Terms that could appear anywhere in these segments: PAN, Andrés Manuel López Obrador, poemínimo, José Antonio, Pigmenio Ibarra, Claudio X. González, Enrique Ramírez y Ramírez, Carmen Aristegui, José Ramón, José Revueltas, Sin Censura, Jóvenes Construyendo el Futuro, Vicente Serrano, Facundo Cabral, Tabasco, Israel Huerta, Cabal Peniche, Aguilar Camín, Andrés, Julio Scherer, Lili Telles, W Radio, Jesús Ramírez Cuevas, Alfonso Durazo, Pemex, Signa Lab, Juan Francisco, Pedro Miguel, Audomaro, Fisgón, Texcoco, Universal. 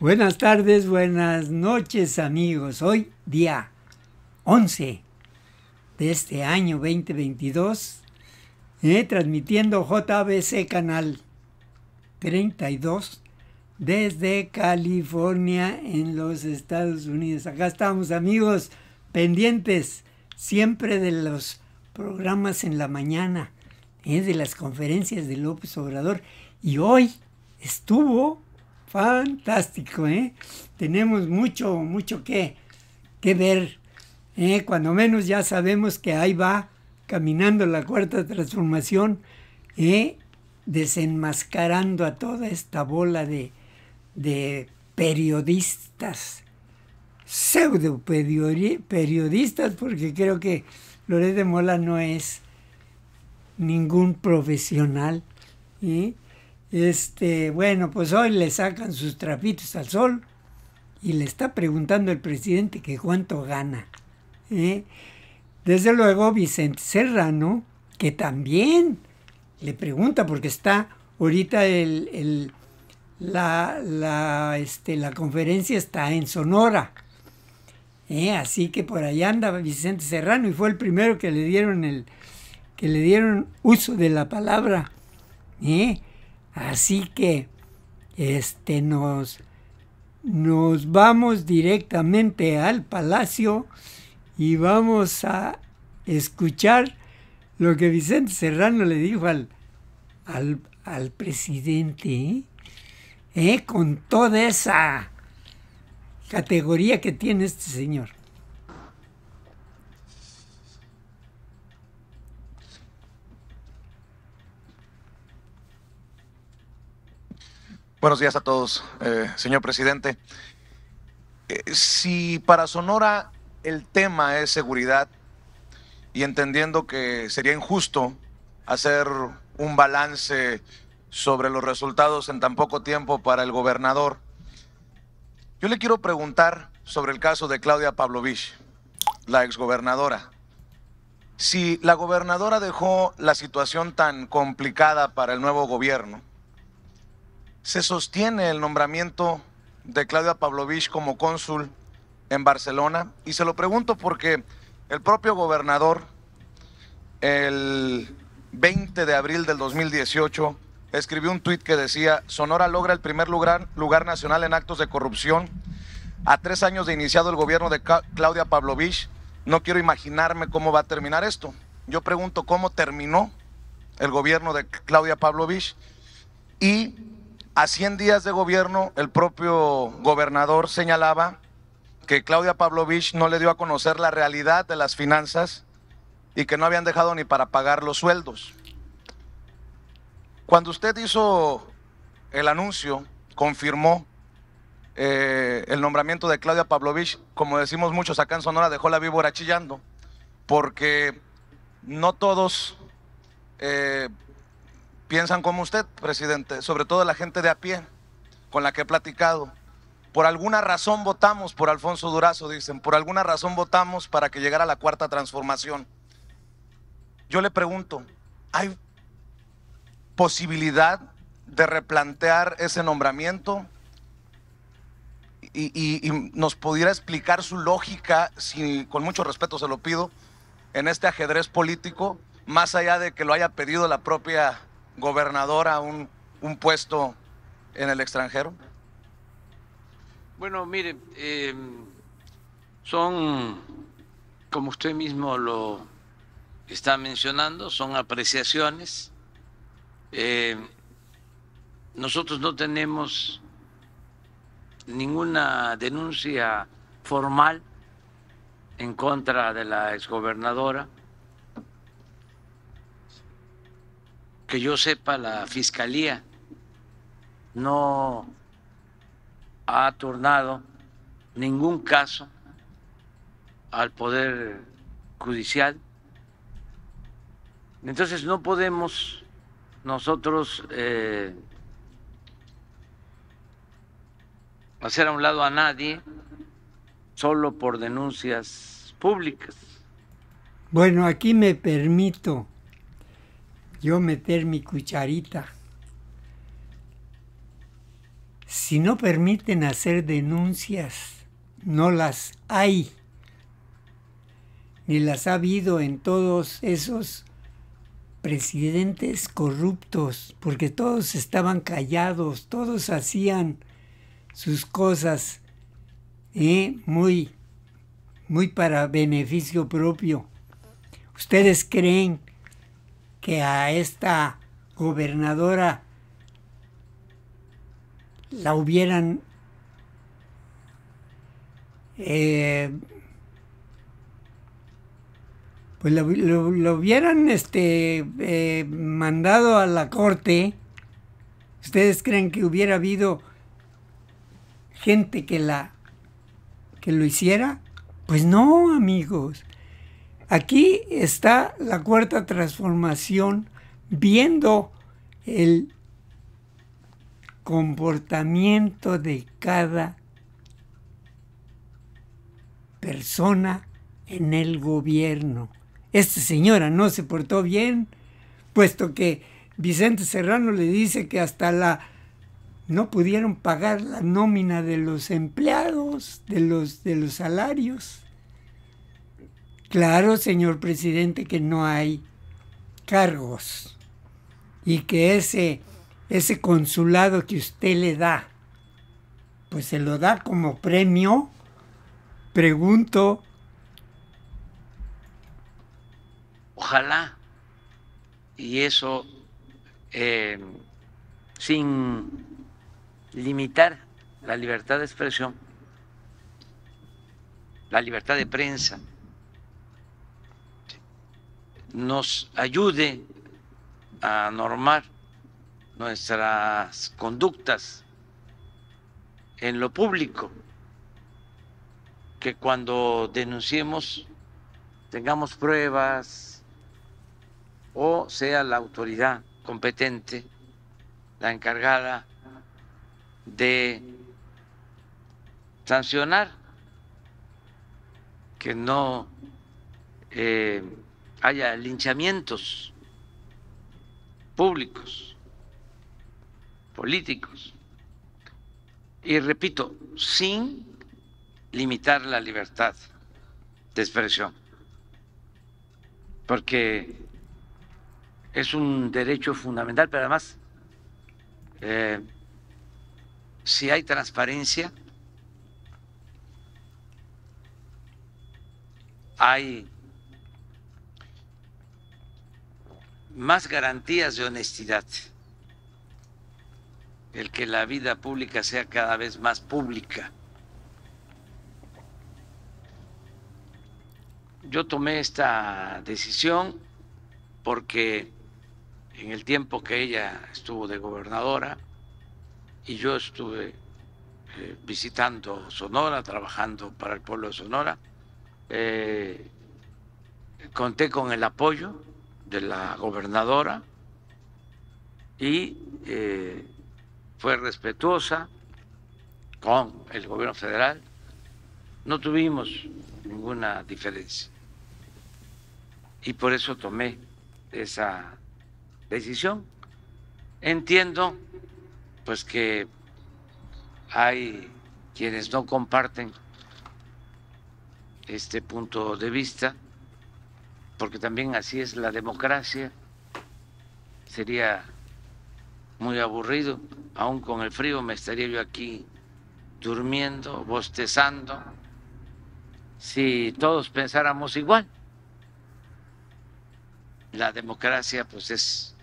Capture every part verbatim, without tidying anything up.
Buenas tardes, buenas noches amigos. Hoy día once de este año veinte veintidós, eh, transmitiendo J B C Canal treinta y dos desde California en los Estados Unidos. Acá estamos amigos, pendientes siempre de los programas en la mañana, eh, de las conferencias de López Obrador. Y hoy estuvo fantástico, ¿eh? Tenemos mucho, mucho que, que ver. ¿eh? Cuando menos ya sabemos que ahí va caminando la Cuarta Transformación, ¿eh? desenmascarando a toda esta bola de, de periodistas, pseudo periodistas, porque creo que Loret de Mola no es ningún profesional, ¿eh? Este, bueno, pues hoy le sacan sus trapitos al sol y le está preguntando el presidente que cuánto gana. ¿eh? Desde luego, Vicente Serrano, que también le pregunta, porque está ahorita el, el, la, la, este, la conferencia está en Sonora. ¿eh? Así que por allá anda Vicente Serrano, y fue el primero que le dieron, el, que le dieron uso de la palabra. ¿eh? Así que este, nos, nos vamos directamente al Palacio y vamos a escuchar lo que Vicente Serrano le dijo al, al, al presidente, ¿eh? ¿Eh? con toda esa categoría que tiene este señor. Buenos días a todos, eh, señor presidente. Eh, si para Sonora el tema es seguridad, y entendiendo que sería injusto hacer un balance sobre los resultados en tan poco tiempo para el gobernador, yo le quiero preguntar sobre el caso de Claudia Pavlovich, la exgobernadora. Si la gobernadora dejó la situación tan complicada para el nuevo gobierno, ¿se sostiene el nombramiento de Claudia Pavlovich como cónsul en Barcelona? Y se lo pregunto porque el propio gobernador, el veinte de abril del dos mil dieciocho, escribió un tuit que decía: Sonora logra el primer lugar, lugar nacional en actos de corrupción. A tres años de iniciado el gobierno de Claudia Pavlovich, no quiero imaginarme cómo va a terminar esto. Yo pregunto cómo terminó el gobierno de Claudia Pavlovich. Y a cien días de gobierno, el propio gobernador señalaba que Claudia Pavlovich no le dio a conocer la realidad de las finanzas y que no habían dejado ni para pagar los sueldos. Cuando usted hizo el anuncio, confirmó eh, el nombramiento de Claudia Pavlovich, como decimos muchos acá en Sonora, dejó la víbora chillando, porque no todos Eh, piensan como usted, presidente, sobre todo la gente de a pie con la que he platicado. Por alguna razón votamos por Alfonso Durazo, dicen, por alguna razón votamos para que llegara la Cuarta Transformación. Yo le pregunto, ¿hay posibilidad de replantear ese nombramiento? Y, y, y nos pudiera explicar su lógica, si, con mucho respeto se lo pido, en este ajedrez político, más allá de que lo haya pedido la propia gobernadora, un, un puesto en el extranjero? Bueno, mire, eh, son, como usted mismo lo está mencionando, son apreciaciones. Eh, nosotros no tenemos ninguna denuncia formal en contra de la exgobernadora. Que yo sepa, la Fiscalía no ha turnado ningún caso al Poder Judicial. Entonces no podemos nosotros eh, hacer a un lado a nadie solo por denuncias públicas. Bueno, aquí me permito yo meter mi cucharita. Si no permiten hacer denuncias, no las hay, ni las ha habido en todos esos presidentes corruptos, porque todos estaban callados, todos hacían sus cosas ¿eh? muy, muy para beneficio propio. ¿Ustedes creen que a esta gobernadora la hubieran eh, pues lo, lo, lo hubieran este, eh, mandado a la corte? ¿Ustedes creen que hubiera habido gente que la que lo hiciera? Pues no, amigos. Aquí está la Cuarta Transformación viendo el comportamiento de cada persona en el gobierno. Esta señora no se portó bien, puesto que Vicente Serrano le dice que hasta la no pudieron pagar la nómina de los empleados, de los, de los salarios. Claro, señor presidente, que no hay cargos y que ese... Ese consulado que usted le da, pues se lo da como premio. Pregunto. Ojalá, y eso eh, sin limitar la libertad de expresión, la libertad de prensa, nos ayude a normar nuestras conductas en lo público, que cuando denunciemos tengamos pruebas o sea la autoridad competente la encargada de sancionar, que no eh, haya linchamientos públicos, políticos, y repito, sin limitar la libertad de expresión, porque es un derecho fundamental, pero además eh, si hay transparencia, hay más garantías de honestidad. El que la vida pública sea cada vez más pública. Yo tomé esta decisión porque en el tiempo que ella estuvo de gobernadora y yo estuve eh, visitando Sonora, trabajando para el pueblo de Sonora, eh, conté con el apoyo de la gobernadora y eh, fue respetuosa con el gobierno federal, no tuvimos ninguna diferencia y por eso tomé esa decisión. Entiendo pues que hay quienes no comparten este punto de vista, porque también así es la democracia, sería muy aburrido, aún con el frío me estaría yo aquí durmiendo, bostezando, si todos pensáramos igual. La democracia pues es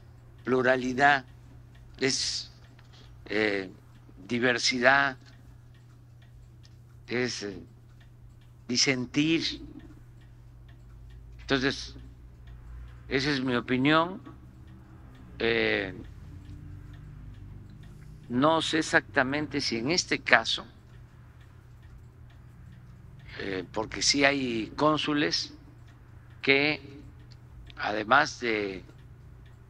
pluralidad, es eh, diversidad, es eh, disentir. Entonces, esa es mi opinión. Eh, No sé exactamente si en este caso, eh, porque sí hay cónsules que, además de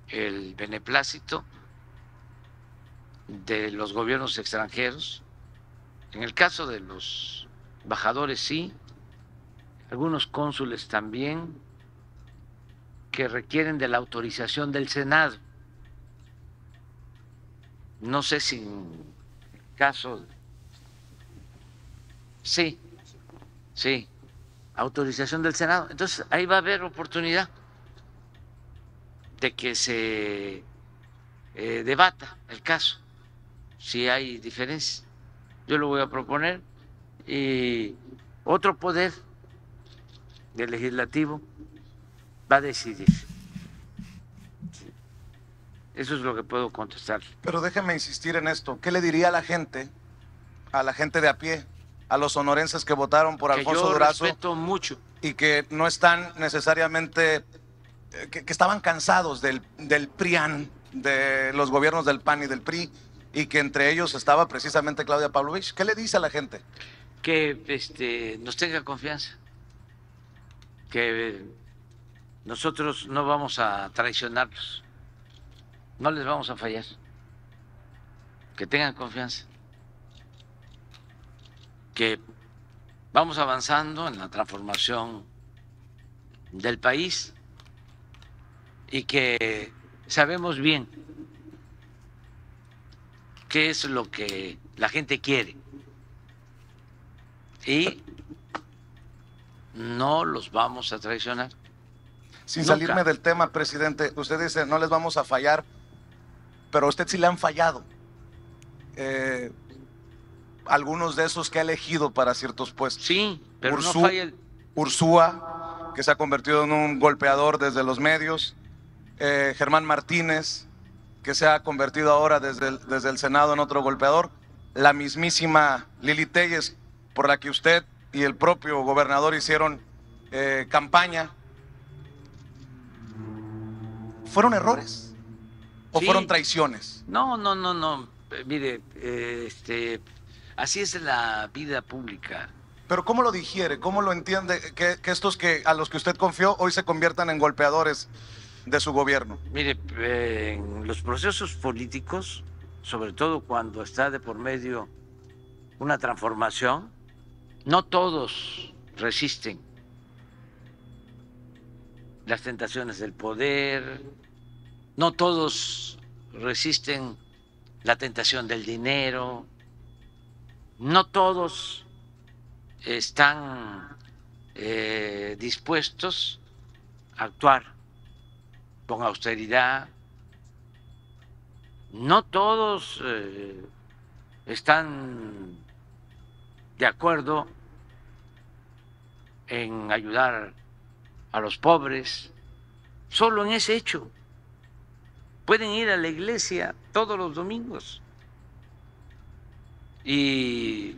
el beneplácito de los gobiernos extranjeros, en el caso de los embajadores sí, algunos cónsules también que requieren de la autorización del Senado. No sé si en casos. Sí, sí, autorización del Senado. Entonces ahí va a haber oportunidad de que se eh, debata el caso, si hay diferencias. Yo lo voy a proponer y otro poder del legislativo va a decidir. Eso es lo que puedo contestar. Pero déjeme insistir en esto. ¿Qué le diría a la gente, a la gente de a pie, a los sonorenses que votaron por Alfonso Durazo? Yo respeto mucho. Y que no están necesariamente, que, que estaban cansados del, del PRIAN, de los gobiernos del PAN y del P R I, y que entre ellos estaba precisamente Claudia Pavlovich. ¿Qué le dice a la gente? Que este, nos tenga confianza, que nosotros no vamos a traicionarlos. No les vamos a fallar. Que tengan confianza. Que vamos avanzando en la transformación del país y que sabemos bien qué es lo que la gente quiere. Y no los vamos a traicionar. Sin nunca. Salirme del tema, presidente, usted dice no les vamos a fallar. Pero a usted sí le han fallado eh, algunos de esos que ha elegido para ciertos puestos. Sí, pero Urzú, no falla el... Urzúa, que se ha convertido en un golpeador desde los medios. Eh, Germán Martínez, que se ha convertido ahora desde el, desde el Senado en otro golpeador. La mismísima Lili Telles, por la que usted y el propio gobernador hicieron eh, campaña. ¿Fueron errores? ¿O sí. fueron traiciones? No, no, no, no. Mire, eh, este, así es la vida pública. Pero ¿cómo lo digiere? ¿Cómo lo entiende que, que estos que a los que usted confió hoy se conviertan en golpeadores de su gobierno? Mire, eh, en los procesos políticos, sobre todo cuando está de por medio una transformación, no todos resisten las tentaciones del poder. No todos resisten la tentación del dinero, no todos están eh, dispuestos a actuar con austeridad, no todos eh, están de acuerdo en ayudar a los pobres, solo en ese hecho. Pueden ir a la iglesia todos los domingos y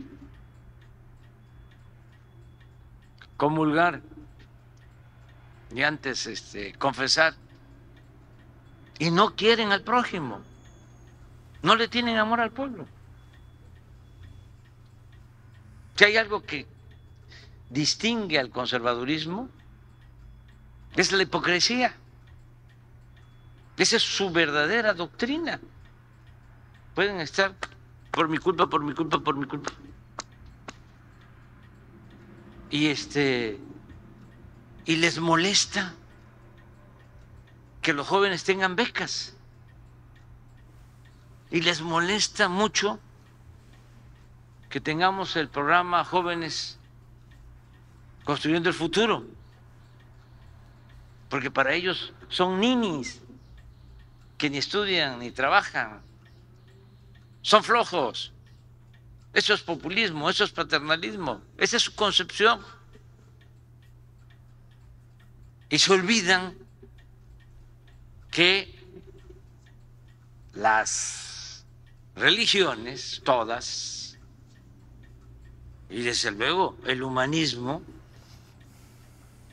comulgar y antes este, confesar y no quieren al prójimo, no le tienen amor al pueblo. Si hay algo que distingue al conservadurismo es la hipocresía. Esa es su verdadera doctrina. Pueden estar por mi culpa, por mi culpa, por mi culpa. Y este y les molesta que los jóvenes tengan becas. Y les molesta mucho que tengamos el programa Jóvenes Construyendo el Futuro. Porque para ellos son ninis. Que ni estudian ni trabajan, son flojos. Eso es populismo, eso es paternalismo, esa es su concepción. Y se olvidan que las religiones, todas, y desde luego el humanismo,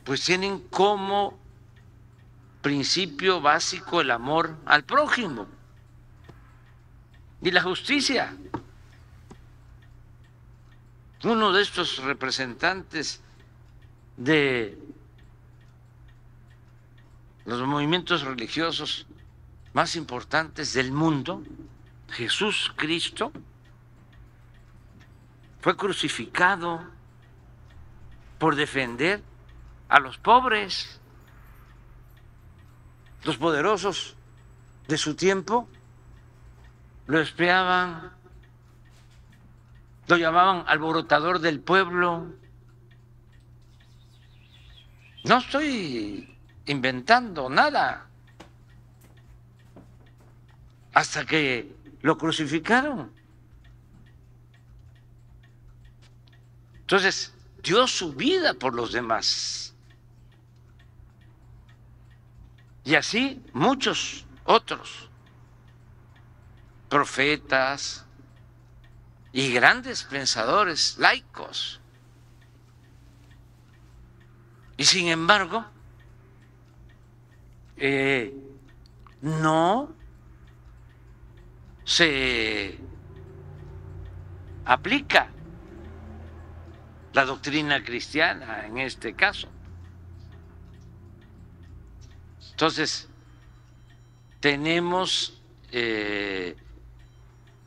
pues tienen como principio básico el amor al prójimo y la justicia. Uno de estos representantes de los movimientos religiosos más importantes del mundo, Jesús Cristo, fue crucificado por defender a los pobres. Los poderosos de su tiempo lo espiaban Lo llamaban alborotador del pueblo. No estoy inventando nada. Hasta que lo crucificaron. Entonces, dio su vida por los demás. Y así muchos otros profetas y grandes pensadores laicos. Y sin embargo, eh, no se aplica la doctrina cristiana en este caso. Entonces, tenemos eh,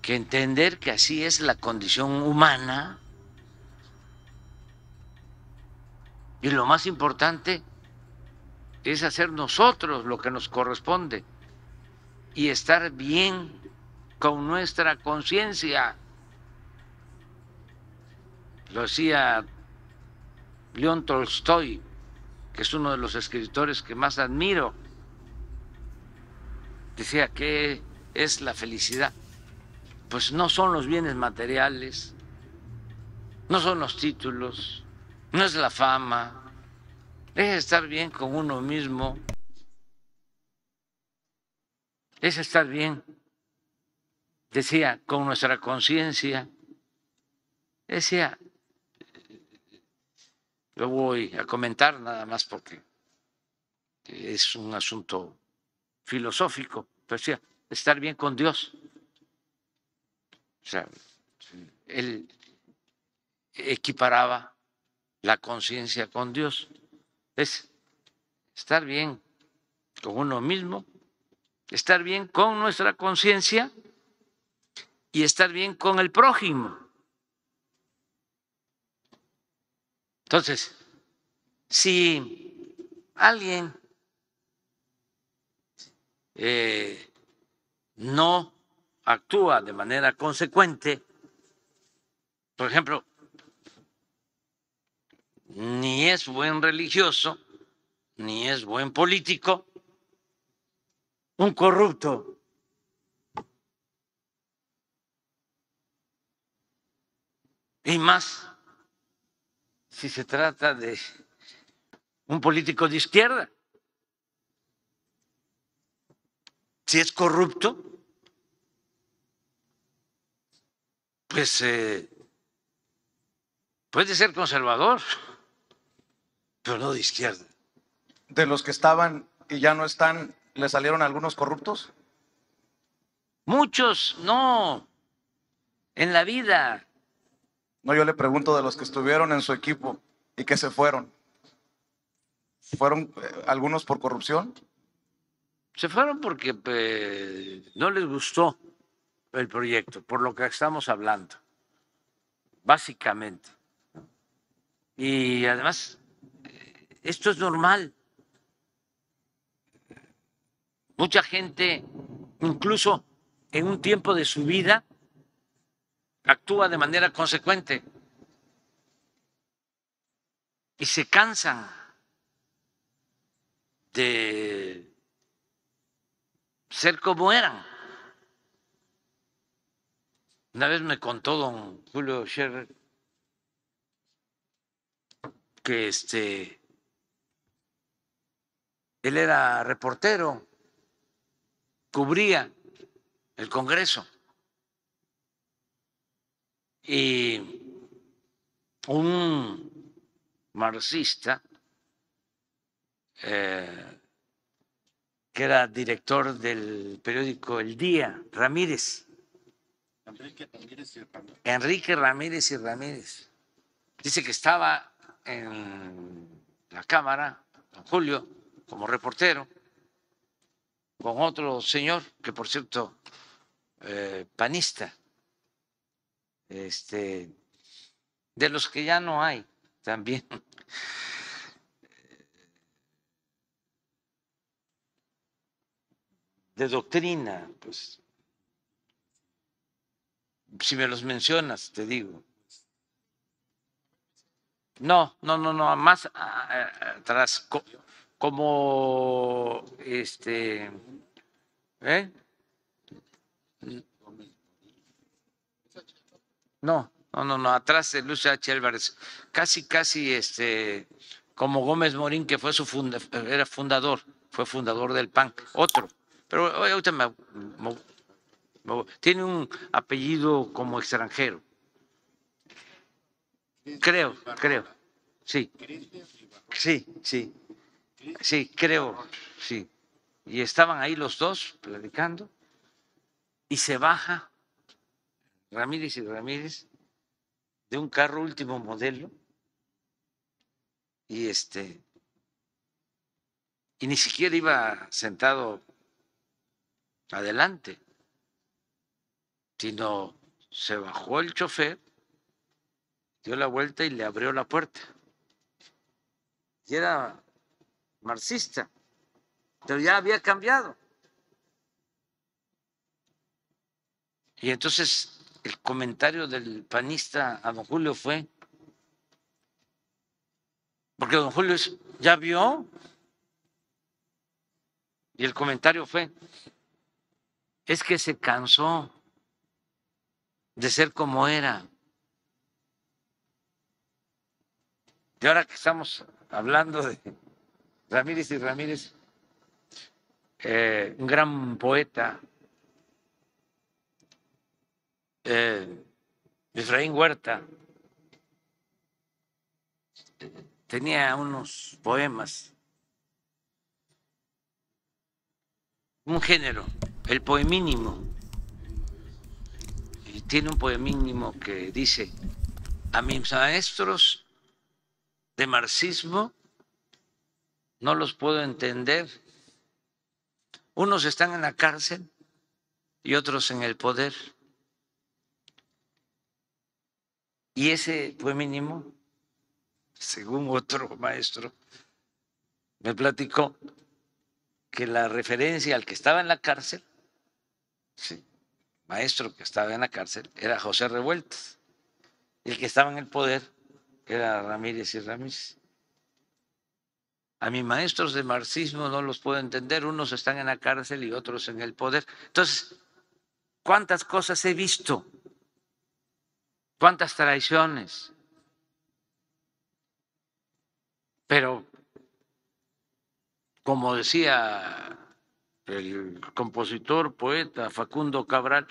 que entender que así es la condición humana. Y lo más importante es hacer nosotros lo que nos corresponde y estar bien con nuestra conciencia. Lo decía León Tolstoy, que es uno de los escritores que más admiro. Decía, ¿qué es la felicidad? Pues no son los bienes materiales, no son los títulos, no es la fama, es estar bien con uno mismo, es estar bien, decía, con nuestra conciencia. Decía, lo voy a comentar nada más porque es un asunto filosófico, pero decía, estar bien con Dios. O sea, él equiparaba la conciencia con Dios. Es estar bien con uno mismo, estar bien con nuestra conciencia y estar bien con el prójimo. Entonces, si alguien eh, no actúa de manera consecuente, por ejemplo, ni es buen religioso, ni es buen político, un corrupto, y más si se trata de un político de izquierda. Si es corrupto, pues eh, puede ser conservador, pero no de izquierda. ¿De los que estaban y ya no están, le salieron algunos corruptos? Muchos, no, en la vida. No, yo le pregunto de los que estuvieron en su equipo y que se fueron. ¿Fueron eh, algunos por corrupción? Se fueron porque eh, no les gustó el proyecto, por lo que estamos hablando, básicamente. Y además, eh, esto es normal. Mucha gente, incluso en un tiempo de su vida, actúa de manera consecuente y se cansan de ser como eran. Una vez me contó don Julio Scherer que este, él era reportero, cubría el Congreso. Y un marxista eh, que era director del periódico El Día, Ramírez. Enrique Ramírez y Ramírez. Enrique Ramírez y Ramírez. Dice que estaba en la Cámara, don Julio, como reportero, con otro señor, que por cierto, eh, panista. Este, de los que ya no hay también. De doctrina, pues. Si me los mencionas, te digo. No, no, no, no, más atrás, como este, ¿eh? No, no, no, no, atrás de Luis H. Álvarez, casi, casi, este, como Gómez Morín, que fue su funda, era fundador, fue fundador del P A N, otro, pero ahorita me, me, me, tiene un apellido como extranjero. Creo, creo, sí, sí, sí, sí, creo, sí. Y estaban ahí los dos platicando y se baja Ramírez y Ramírez de un carro último modelo y este, y ni siquiera iba sentado adelante, sino se bajó el chofer, dio la vuelta y le abrió la puerta. Y era marxista, pero ya había cambiado. Y entonces el comentario del panista a don Julio fue, porque don Julio es, ya vio, y el comentario fue, es que se cansó de ser como era. Y ahora que estamos hablando de Ramírez y Ramírez, eh, un gran poeta, eh, Israel Huerta, eh, tenía unos poemas, un género, el poemínimo, y tiene un poemínimo que dice, a mis maestros de marxismo no los puedo entender. Unos están en la cárcel y otros en el poder. Y ese fue mínimo, según otro maestro, me platicó que la referencia al que estaba en la cárcel, sí, maestro que estaba en la cárcel, era José Revueltas. El que estaba en el poder era Ramírez y Ramírez. A mis maestros de marxismo no los puedo entender, unos están en la cárcel y otros en el poder. Entonces, ¿cuántas cosas he visto? ¿Cuántas traiciones? Pero, como decía el compositor, poeta Facundo Cabral,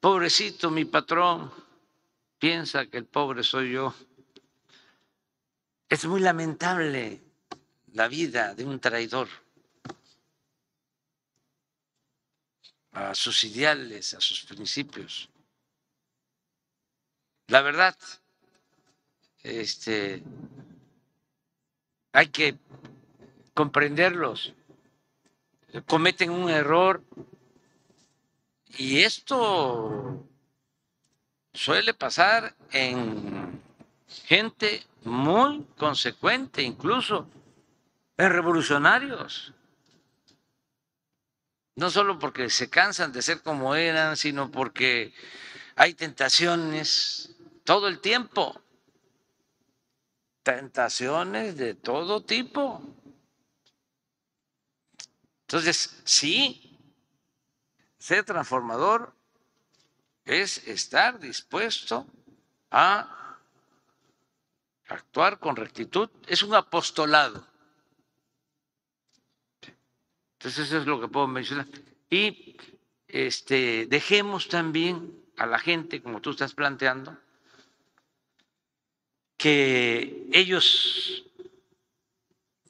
pobrecito mi patrón, piensa que el pobre soy yo. Es muy lamentable la vida de un traidor a sus ideales, a sus principios. La verdad, este, hay que comprenderlos. Cometen un error y esto suele pasar en gente muy consecuente, incluso en revolucionarios. No solo porque se cansan de ser como eran, sino porque hay tentaciones todo el tiempo. Tentaciones de todo tipo. Entonces, sí, ser transformador es estar dispuesto a actuar con rectitud. Es un apostolado. Entonces eso es lo que puedo mencionar. Y este, dejemos también a la gente, como tú estás planteando, que ellos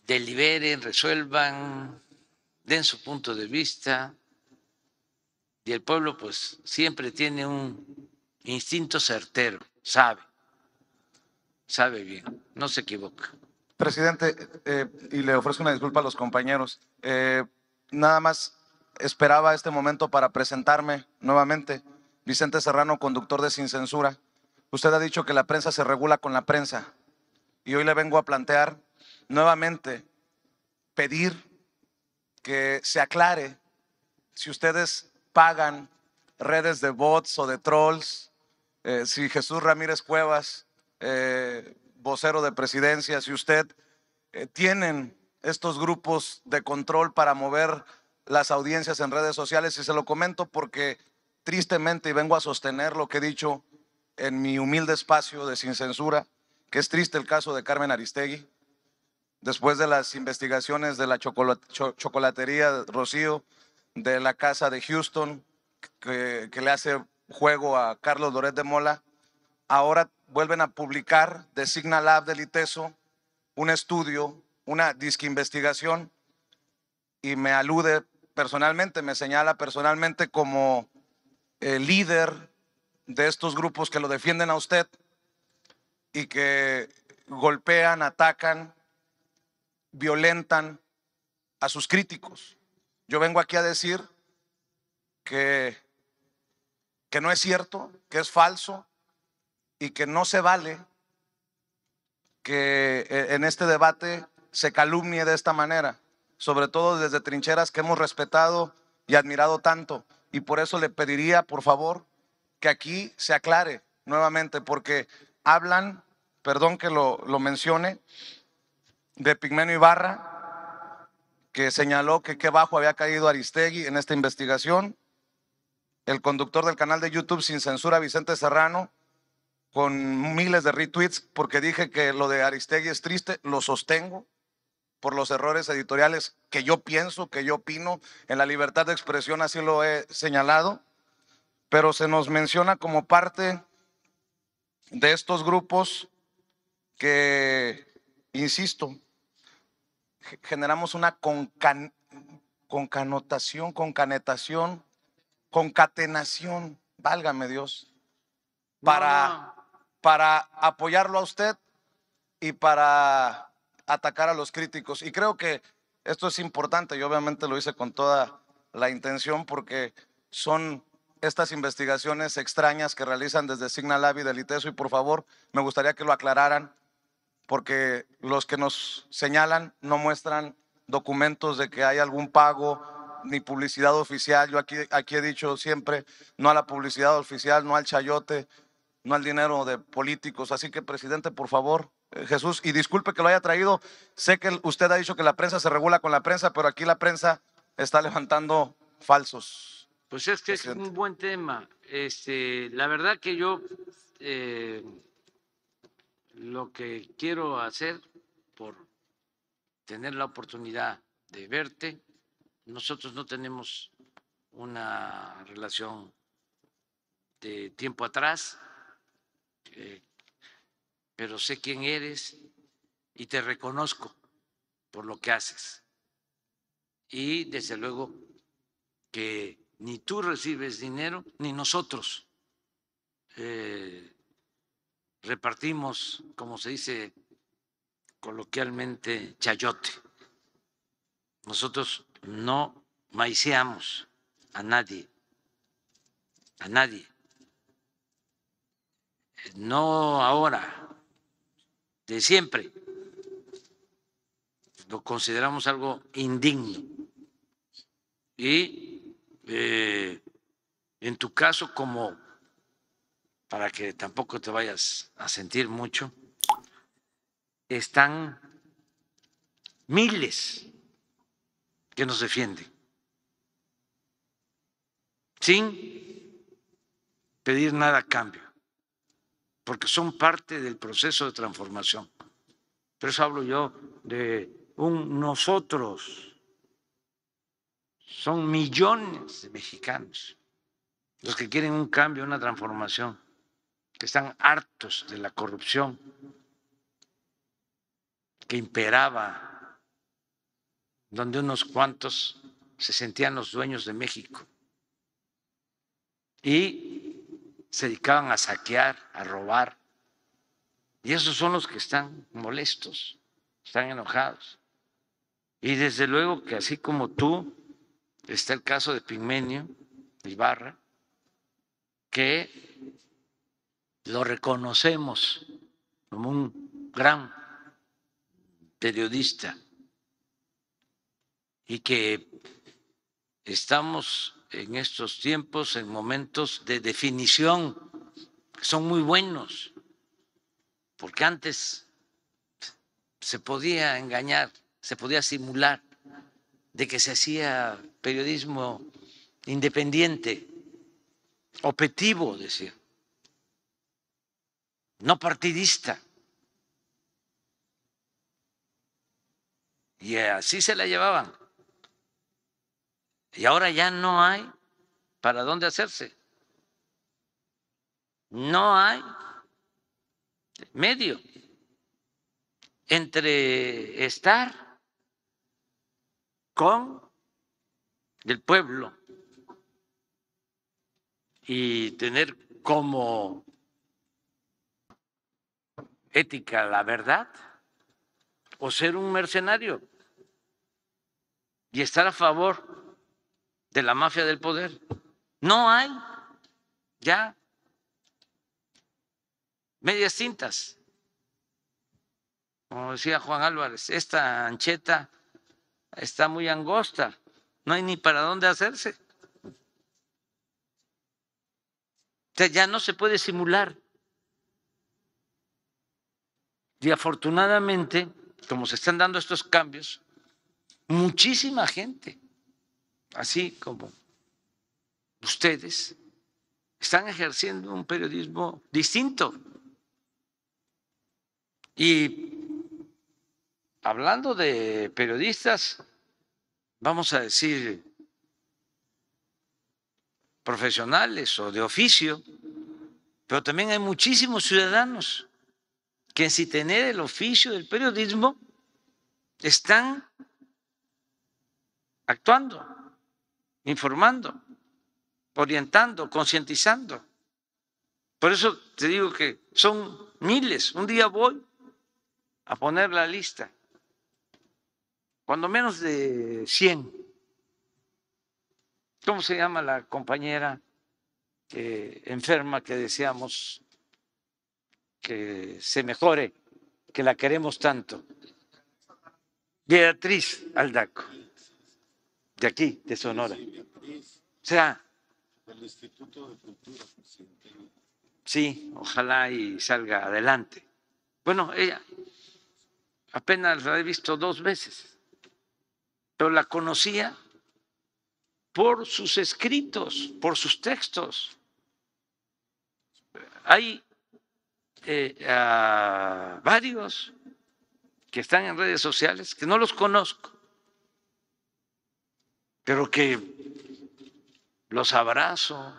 deliberen, resuelvan, den su punto de vista. Y el pueblo, pues, siempre tiene un instinto certero, sabe, sabe bien, no se equivoca. Presidente, eh, y le ofrezco una disculpa a los compañeros, eh, nada más esperaba este momento para presentarme nuevamente. Vicente Serrano, conductor de Sin Censura. Usted ha dicho que la prensa se regula con la prensa, y hoy le vengo a plantear nuevamente, pedir que se aclare si ustedes pagan redes de bots o de trolls, eh, si Jesús Ramírez Cuevas, eh, vocero de presidencia, si usted eh, tienen estos grupos de control para mover las audiencias en redes sociales, y se lo comento porque tristemente, y vengo a sostener lo que he dicho en mi humilde espacio de Sin Censura, que es triste el caso de Carmen Aristegui. Después de las investigaciones de la chocolat cho chocolatería Rocío, de la casa de Houston, que, que le hace juego a Carlos Dorez de Mola, ahora vuelven a publicar de Signa Lab del ITESO un estudio, una disque investigación, y me alude personalmente, me señala personalmente como eh, líder de estos grupos que lo defienden a usted y que golpean, atacan, violentan a sus críticos. Yo vengo aquí a decir que, que no es cierto, que es falso y que no se vale que en este debate se calumnie de esta manera, sobre todo desde trincheras que hemos respetado y admirado tanto. Y por eso le pediría, por favor, que aquí se aclare nuevamente, porque hablan, perdón que lo, lo mencione, de Pigmenio Ibarra, que señaló que qué bajo había caído Aristegui en esta investigación. El conductor del canal de YouTube Sin Censura, Vicente Serrano, con miles de retweets, porque dije que lo de Aristegui es triste, lo sostengo por los errores editoriales que yo pienso, que yo opino, en la libertad de expresión así lo he señalado, pero se nos menciona como parte de estos grupos que, insisto, generamos una concan, concanotación, concanetación, concatenación, válgame Dios, para, no, no. para apoyarlo a usted y para atacar a los críticos. Y creo que esto es importante, yo obviamente lo hice con toda la intención porque son estas investigaciones extrañas que realizan desde Signa Lab y del ITESO, y por favor me gustaría que lo aclararan, porque los que nos señalan no muestran documentos de que hay algún pago ni publicidad oficial. Yo aquí, aquí he dicho siempre no a la publicidad oficial, no al chayote, no al dinero de políticos. Así que, presidente, por favor, Jesús, y disculpe que lo haya traído, sé que usted ha dicho que la prensa se regula con la prensa, pero aquí la prensa está levantando falsos. Pues es que presidente, es un buen tema. Este, la verdad que yo... Eh... Lo que quiero hacer, por tener la oportunidad de verte, nosotros no tenemos una relación de tiempo atrás, eh, pero sé quién eres y te reconozco por lo que haces. Y desde luego que ni tú recibes dinero, ni nosotros eh, repartimos, como se dice coloquialmente, chayote. Nosotros no maiceamos a nadie, a nadie. No ahora, de siempre. Lo consideramos algo indigno. Y eh, en tu caso, como... para que tampoco te vayas a sentir mucho, están miles que nos defienden sin pedir nada a cambio, porque son parte del proceso de transformación. Por eso hablo yo de un nosotros. Son millones de mexicanos los que quieren un cambio, una transformación, que están hartos de la corrupción que imperaba, donde unos cuantos se sentían los dueños de México y se dedicaban a saquear, a robar. Y esos son los que están molestos, están enojados. Y desde luego que así como tú, está el caso de Pigmenio Ibarra, que lo reconocemos como un gran periodista y que estamos en estos tiempos, en momentos de definición, son muy buenos, porque antes se podía engañar, se podía simular de que se hacía periodismo independiente, objetivo, decía, no partidista. Y así se la llevaban. Y ahora ya no hay para dónde hacerse. No hay medio entre estar con el pueblo y tener como ética la verdad, o ser un mercenario y estar a favor de la mafia del poder. No hay ya medias tintas. Como decía Juan Álvarez, esta ancheta está muy angosta, no hay ni para dónde hacerse. O sea, ya no se puede simular. Y afortunadamente, como se están dando estos cambios, muchísima gente, así como ustedes, están ejerciendo un periodismo distinto. Y hablando de periodistas, vamos a decir profesionales o de oficio, pero también hay muchísimos ciudadanos que sin tener el oficio del periodismo están actuando, informando, orientando, concientizando. Por eso te digo que son miles. Un día voy a poner la lista, cuando menos de cien. ¿Cómo se llama la compañera eh, enferma que decíamos que se mejore, que la queremos tanto? Beatriz Aldaco, de aquí, de Sonora. O sea, del Instituto de Cultura, presidente. Sí, ojalá y salga adelante. Bueno, ella apenas la he visto dos veces, pero la conocía por sus escritos, por sus textos. Hay Eh, a varios que están en redes sociales, que no los conozco, pero que los abrazo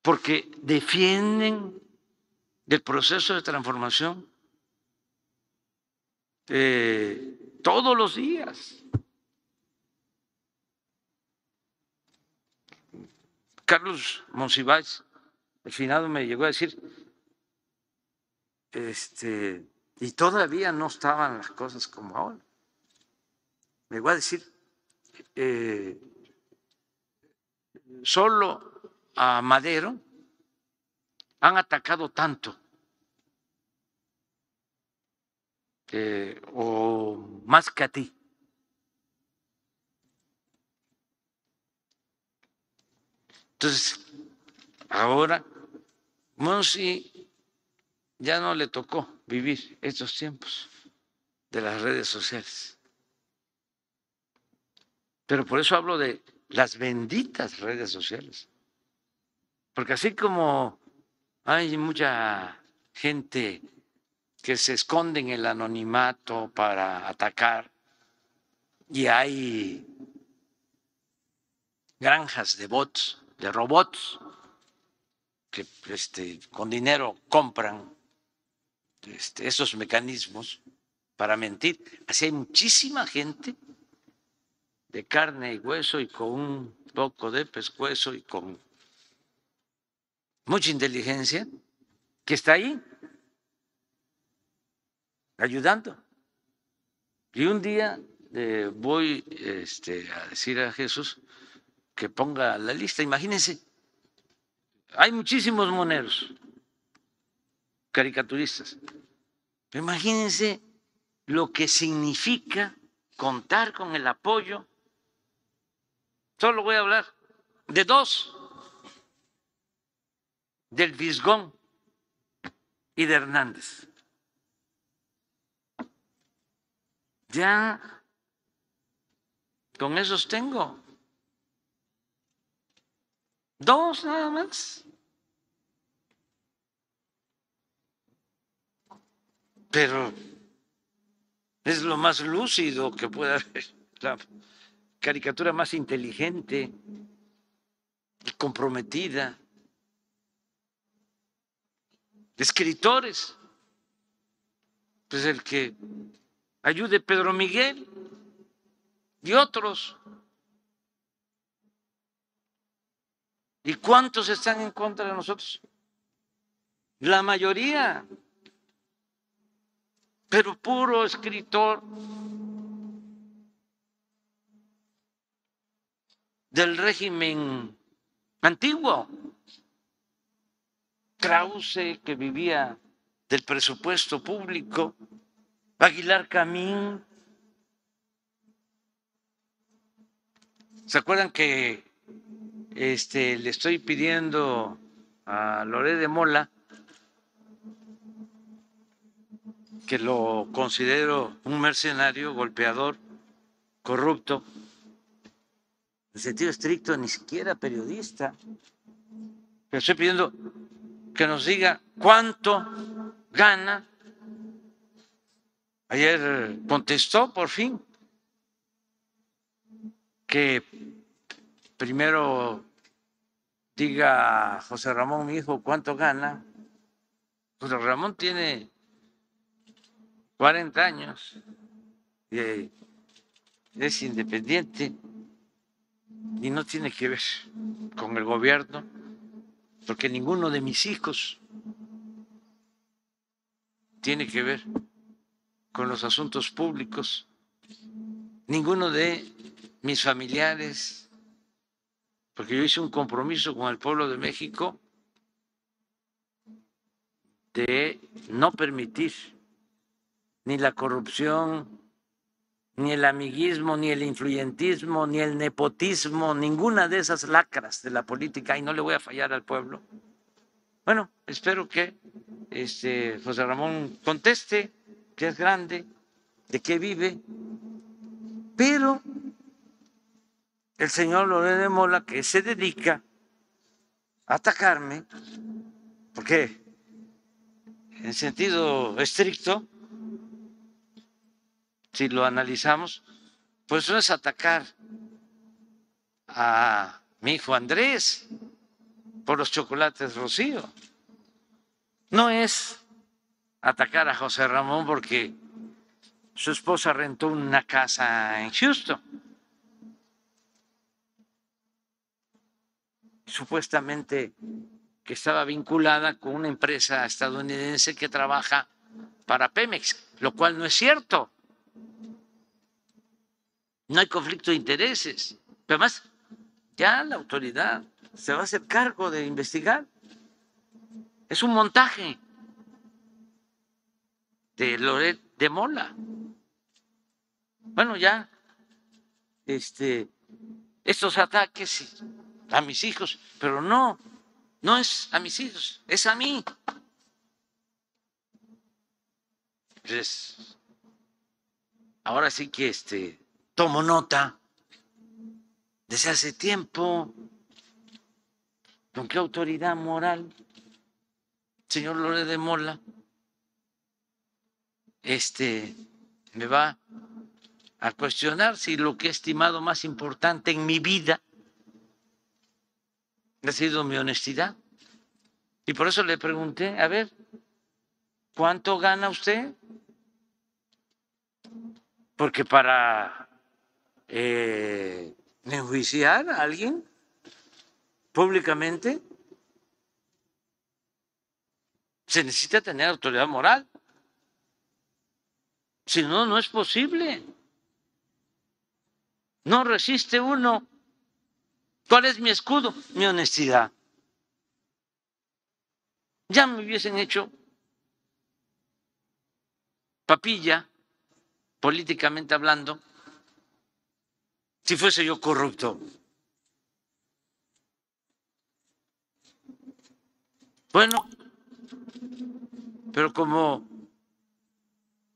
porque defienden del proceso de transformación eh, todos los días. Carlos Monsiváis, el finado, me llegó a decir, este, y todavía no estaban las cosas como ahora. Me llegó a decir, eh, solo a Madero han atacado tanto, eh, o más que a ti. Entonces, ahora, Monsi ya no le tocó vivir estos tiempos de las redes sociales. Pero por eso hablo de las benditas redes sociales. Porque así como hay mucha gente que se esconde en el anonimato para atacar, y hay granjas de bots, de robots, que este, con dinero compran este, esos mecanismos para mentir. Así hay muchísima gente de carne y hueso y con un poco de pescuezo y con mucha inteligencia que está ahí ayudando. Y un día eh, voy este, a decir a Jesús que ponga la lista. Imagínense. Hay muchísimos moneros, caricaturistas. Pero imagínense lo que significa contar con el apoyo Solo voy a hablar de dos, del Fisgón y de Hernández. Ya con esos tengo. Dos nada más. Pero es lo más lúcido que pueda haber, la caricatura más inteligente y comprometida. Escritores, pues el que ayude Pedro Miguel y otros. ¿Y cuántos están en contra de nosotros? La mayoría. Pero puro escritor del régimen antiguo. Krause, que vivía del presupuesto público, Aguilar Camín. ¿Se acuerdan que este, le estoy pidiendo a Loret de Mola, que lo considero un mercenario, golpeador, corrupto, en sentido estricto, ni siquiera periodista? Le estoy pidiendo que nos diga cuánto gana. Ayer contestó por fin que primero diga José Ramón, mi hijo, cuánto gana. José Ramón tiene cuarenta años, eh, es independiente y no tiene que ver con el gobierno, porque ninguno de mis hijos tiene que ver con los asuntos públicos, ninguno de mis familiares, porque yo hice un compromiso con el pueblo de México de no permitir ni la corrupción, ni el amiguismo, ni el influyentismo, ni el nepotismo, ninguna de esas lacras de la política, y no le voy a fallar al pueblo. Bueno, espero que este, José Ramón conteste, que es grande, de qué vive, pero el señor Loret de Mola, que se dedica a atacarme, porque en sentido estricto, si lo analizamos, pues no es atacar a mi hijo Andrés por los chocolates Rocío. No es atacar a José Ramón porque su esposa rentó una casa en Houston. Supuestamente que estaba vinculada con una empresa estadounidense que trabaja para Pemex, lo cual no es cierto. No hay conflicto de intereses. Pero además, ya la autoridad se va a hacer cargo de investigar. Es un montaje de Loret de Mola. Bueno, ya este, estos ataques a mis hijos, pero no, no es a mis hijos, es a mí. Entonces, ahora sí que este... tomo nota desde hace tiempo con qué autoridad moral el señor Loret de Mola este, me va a cuestionar si lo que he estimado más importante en mi vida ha sido mi honestidad. Y por eso le pregunté, a ver, ¿cuánto gana usted? Porque para... Eh, enjuiciar a alguien públicamente se necesita tener autoridad moral, si no, no es posible, no resiste uno. ¿Cuál es mi escudo? Mi honestidad. Ya me hubiesen hecho papilla políticamente hablando si fuese yo corrupto. Bueno, pero como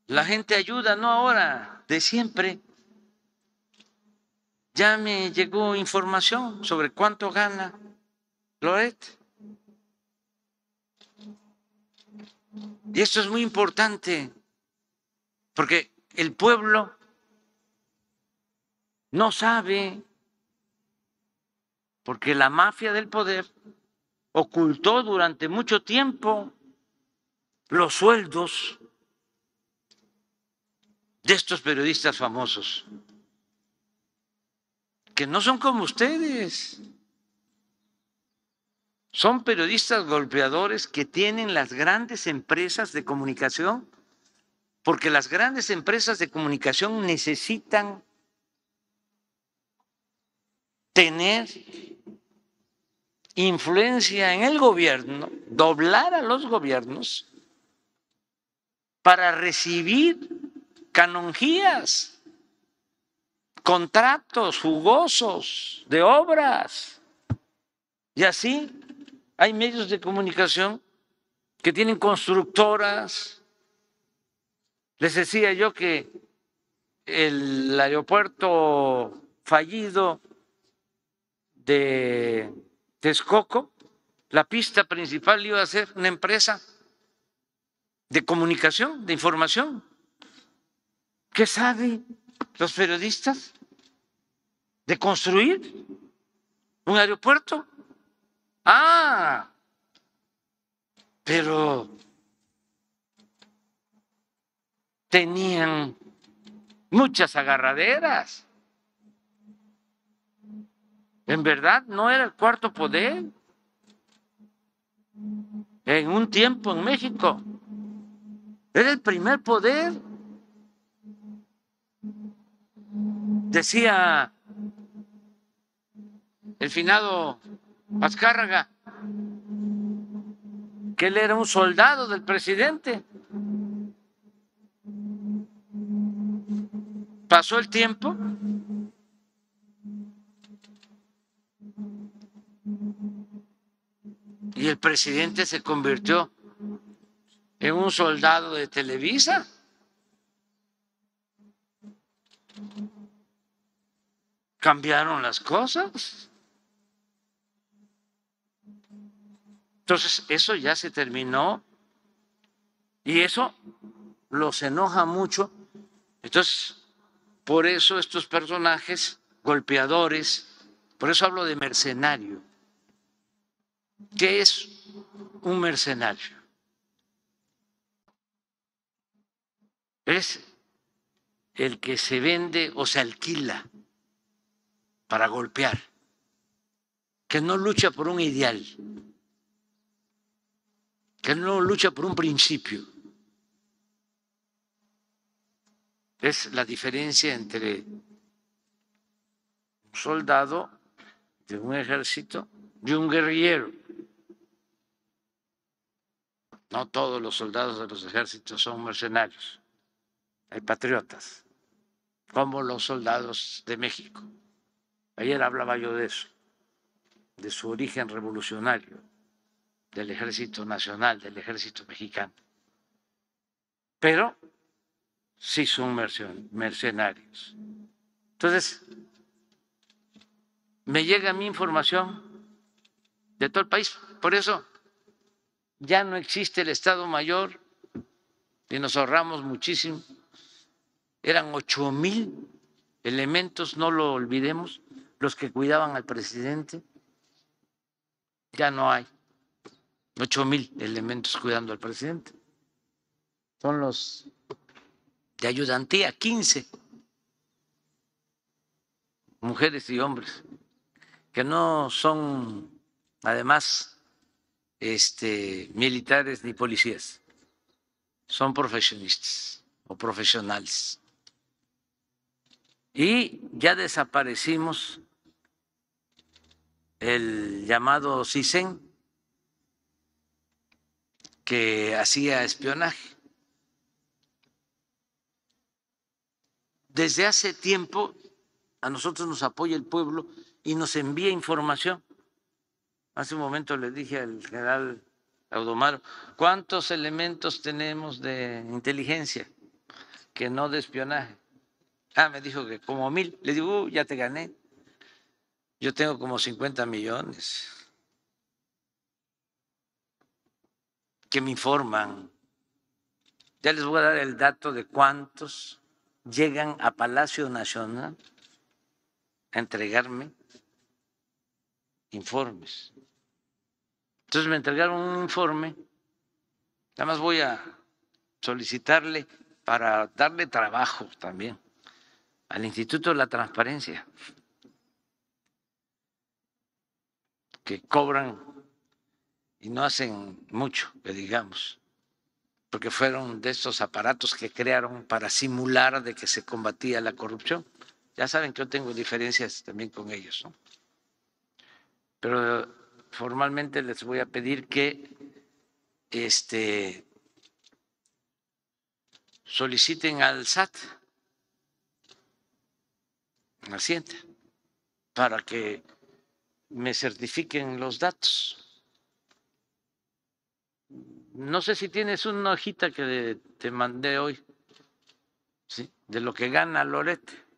la gente ayuda, no ahora, de siempre, ya me llegó información sobre cuánto gana Loret. Y esto es muy importante, porque el pueblo no sabe, porque la mafia del poder ocultó durante mucho tiempo los sueldos de estos periodistas famosos, que no son como ustedes. Son periodistas golpeadores que tienen las grandes empresas de comunicación, porque las grandes empresas de comunicación necesitan tener influencia en el gobierno, doblar a los gobiernos para recibir canonjías, contratos jugosos de obras. Y así hay medios de comunicación que tienen constructoras. Les decía yo que el aeropuerto fallido de Texcoco, la pista principal iba a ser una empresa de comunicación, de información. ¿Qué saben los periodistas de construir un aeropuerto? Ah, pero tenían muchas agarraderas. En verdad, no era el cuarto poder en un tiempo en México. Era el primer poder. Decía el finado Azcárraga que él era un soldado del presidente. Pasó el tiempo y el presidente se convirtió en un soldado de Televisa. Cambiaron las cosas. Entonces, eso ya se terminó y eso los enoja mucho. Entonces, por eso estos personajes golpeadores, por eso hablo de mercenario. ¿Qué es un mercenario? Es el que se vende o se alquila para golpear, que no lucha por un ideal, que no lucha por un principio. Es la diferencia entre un soldado de un ejército y un guerrillero. No todos los soldados de los ejércitos son mercenarios. Hay patriotas, como los soldados de México. Ayer hablaba yo de eso, de su origen revolucionario, del Ejército Nacional, del Ejército Mexicano. Pero sí son mercenarios. Entonces, me llega mi información de todo el país. Por eso ya no existe el Estado Mayor y nos ahorramos muchísimo. Eran ocho mil elementos, no lo olvidemos, los que cuidaban al presidente. Ya no hay ocho mil elementos cuidando al presidente. Son los de ayudantía, quince mujeres y hombres que no son, además, este, militares ni policías. Son profesionistas o profesionales. Y ya desaparecimos el llamado CISEN, que hacía espionaje. Desde hace tiempo a nosotros nos apoya el pueblo y nos envía información. Hace un momento le dije al general Audomaro, ¿cuántos elementos tenemos de inteligencia que no de espionaje? Ah, me dijo que como mil. Le digo, uh, ya te gané. Yo tengo como cincuenta millones que me informan. Ya les voy a dar el dato de cuántos llegan a Palacio Nacional a entregarme informes. Entonces me entregaron un informe, nada más voy a solicitarle para darle trabajo también al Instituto de la Transparencia, que cobran y no hacen mucho, que digamos, porque fueron de estos aparatos que crearon para simular de que se combatía la corrupción. Ya saben que yo tengo diferencias también con ellos, ¿no? Pero formalmente les voy a pedir que este, soliciten al S A T, a Hacienda, para que me certifiquen los datos. No sé si tienes una hojita que te mandé hoy, ¿sí?, de lo que gana Loret.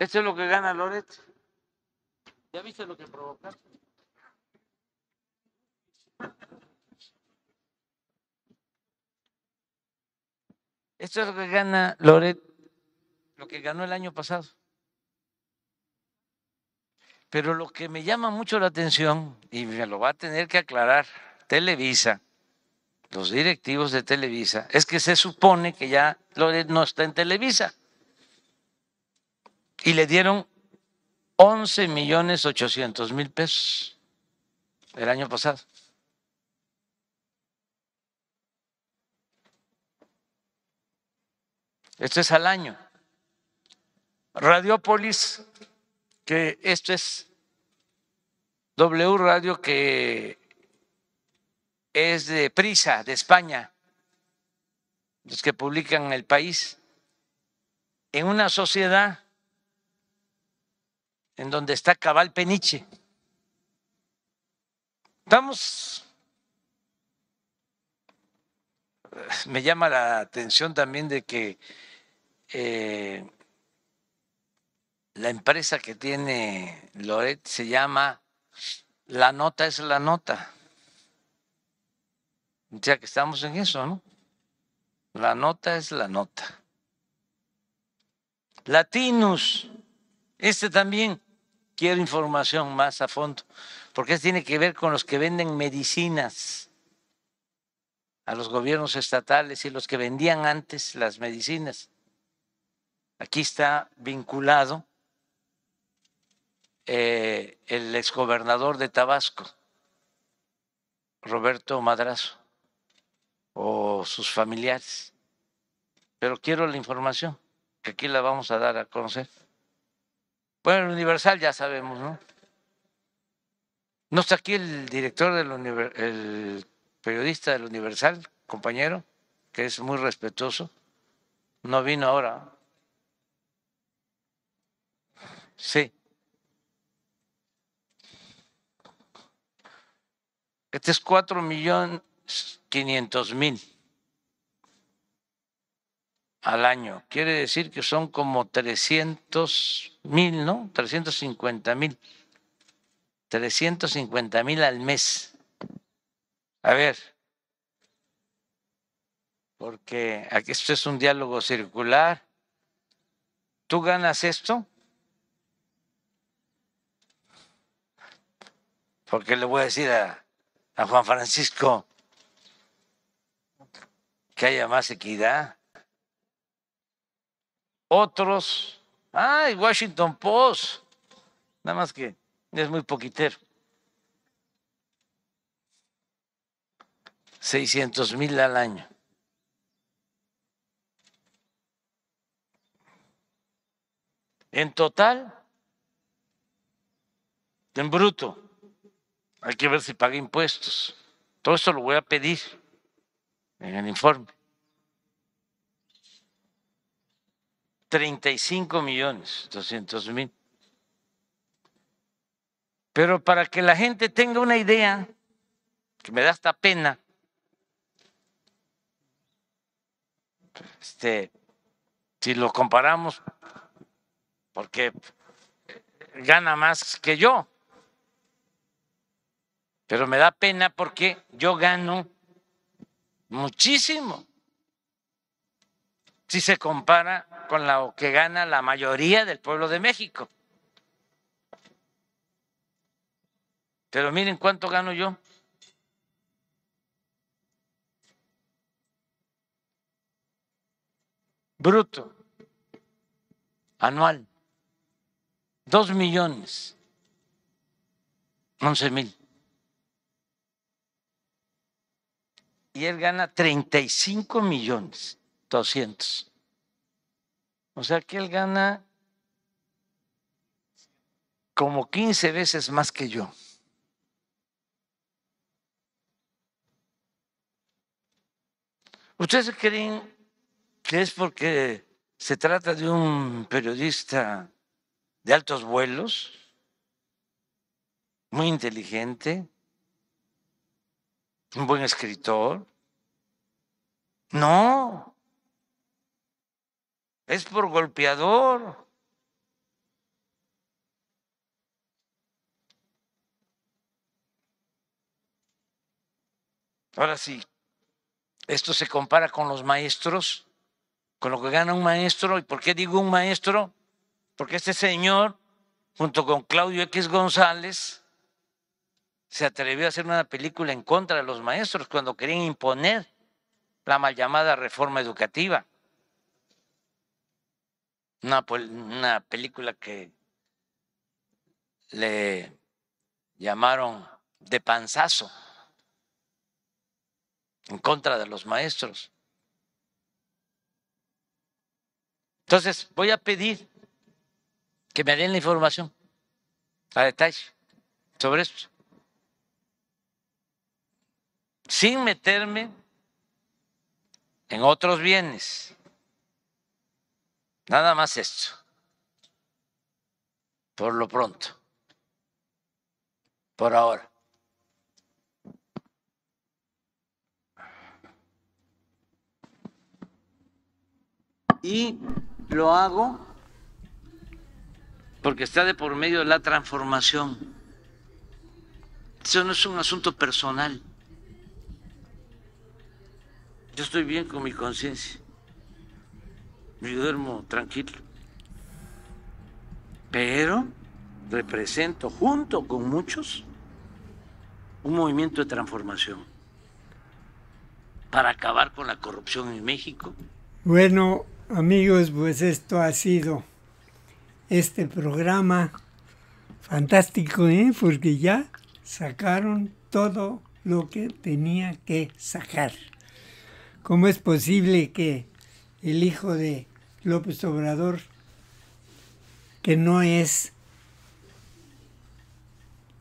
Esto es lo que gana Loret. ¿Ya viste lo que provocaste? Esto es lo que gana Loret, lo que ganó el año pasado. Pero lo que me llama mucho la atención, y me lo va a tener que aclarar Televisa, los directivos de Televisa, es que se supone que ya Loret no está en Televisa. Y le dieron once millones ochocientos mil pesos el año pasado. Esto es al año. Radiopolis, que esto es W Radio, que es de Prisa, de España, los que publican El País, en una sociedad en donde está Cabal Peniche. Vamos, me llama la atención también de que eh, la empresa que tiene Loret se llama La Nota es la Nota. O sea que estamos en eso, ¿no? La Nota es la Nota. Latinus, este también. Quiero información más a fondo, porque eso tiene que ver con los que venden medicinas a los gobiernos estatales y los que vendían antes las medicinas. Aquí está vinculado eh, el exgobernador de Tabasco, Roberto Madrazo, o sus familiares. Pero quiero la información, que aquí la vamos a dar a conocer. Bueno, el Universal ya sabemos, ¿no? ¿No está aquí el director del Universal, el periodista del Universal, compañero, que es muy respetuoso? No vino ahora. Sí. Este es cuatro millones quinientos mil al año. Quiere decir que son como trescientos mil, ¿no? trescientos cincuenta mil. trescientos cincuenta mil al mes. A ver, porque aquí esto es un diálogo circular. ¿Tú ganas esto? Porque le voy a decir a, a Juan Francisco que haya más equidad. Otros, ay, Washington Post, nada más que es muy poquitero. seiscientos mil al año. En total, en bruto, hay que ver si paga impuestos. Todo esto lo voy a pedir en el informe. treinta y cinco millones doscientos mil. Pero para que la gente tenga una idea, que me da hasta pena, este, si lo comparamos, porque gana más que yo, pero me da pena porque yo gano muchísimo si se compara con lo que gana la mayoría del pueblo de México. Pero miren cuánto gano yo. Bruto, anual, dos millones, once mil. Y él gana treinta y cinco millones doscientos. O sea que él gana como quince veces más que yo. ¿Ustedes creen que es porque se trata de un periodista de altos vuelos, muy inteligente, un buen escritor? No, es por golpeador. Ahora sí, esto se compara con los maestros, con lo que gana un maestro. ¿Y por qué digo un maestro? Porque este señor, junto con Claudio X González, se atrevió a hacer una película en contra de los maestros cuando querían imponer la mal llamada reforma educativa. Una, una película que le llamaron de panzazo, en contra de los maestros. Entonces, voy a pedir que me den la información a detalle sobre esto, sin meterme en otros bienes. Nada más esto, por lo pronto, por ahora. Y lo hago porque está de por medio de la transformación. Eso no es un asunto personal. Yo estoy bien con mi conciencia. Yo duermo tranquilo, pero represento junto con muchos un movimiento de transformación para acabar con la corrupción en México. Bueno, amigos, pues esto ha sido este programa fantástico, ¿eh? Porque ya sacaron todo lo que tenía que sacar. ¿Cómo es posible que el hijo de López Obrador, que no es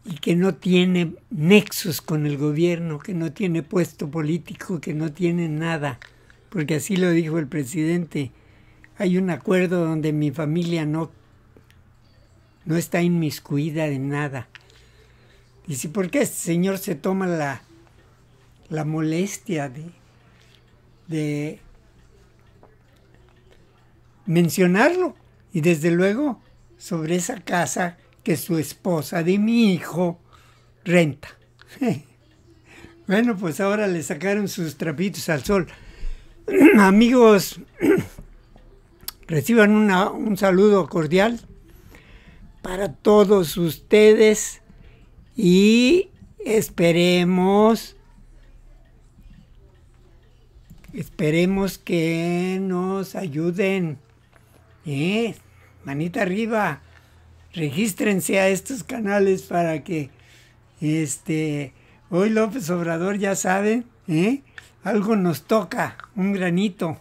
y que no tiene nexos con el gobierno, que no tiene puesto político, que no tiene nada, porque así lo dijo el presidente, hay un acuerdo donde mi familia no, no está inmiscuida en nada? Dice, ¿por qué este señor se toma la, la molestia de, de mencionarlo? Y desde luego sobre esa casa que su esposa de mi hijo renta. Bueno, pues ahora le sacaron sus trapitos al sol. Amigos, reciban una, un saludo cordial para todos ustedes y esperemos esperemos que nos ayuden. Eh, manita arriba, regístrense a estos canales para que este hoy López Obrador, ya sabe, eh, algo nos toca, un granito,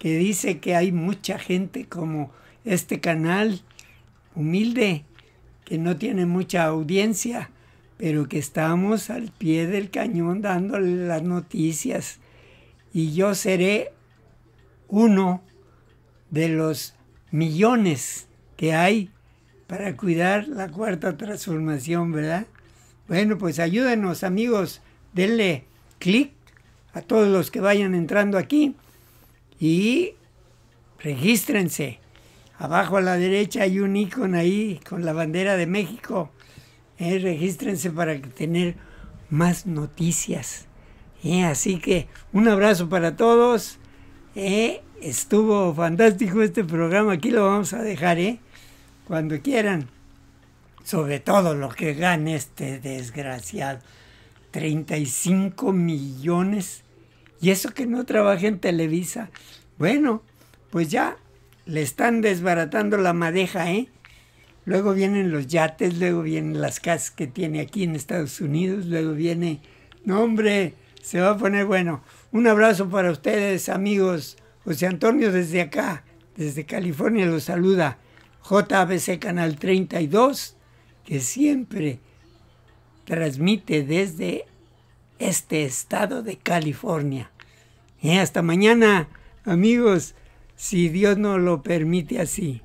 que dice que hay mucha gente como este canal, humilde, que no tiene mucha audiencia, pero que estamos al pie del cañón dándole las noticias y yo seré uno de los millones que hay para cuidar la Cuarta Transformación, ¿verdad? Bueno, pues ayúdenos, amigos, denle clic a todos los que vayan entrando aquí y regístrense. Abajo a la derecha hay un icono ahí con la bandera de México. Eh, regístrense para tener más noticias. Eh, así que un abrazo para todos. Eh, estuvo fantástico este programa. Aquí lo vamos a dejar, eh, cuando quieran. Sobre todo lo que gane este desgraciado. treinta y cinco millones. Y eso que no trabaja en Televisa. Bueno, pues ya le están desbaratando la madeja, ¿eh? Luego vienen los yates, luego vienen las casas que tiene aquí en Estados Unidos, luego viene... No, hombre, se va a poner bueno. Un abrazo para ustedes, amigos. José Antonio desde acá, desde California, los saluda. J B C Canal treinta y dos, que siempre transmite desde este estado de California. Y hasta mañana, amigos, si Dios no lo permite así.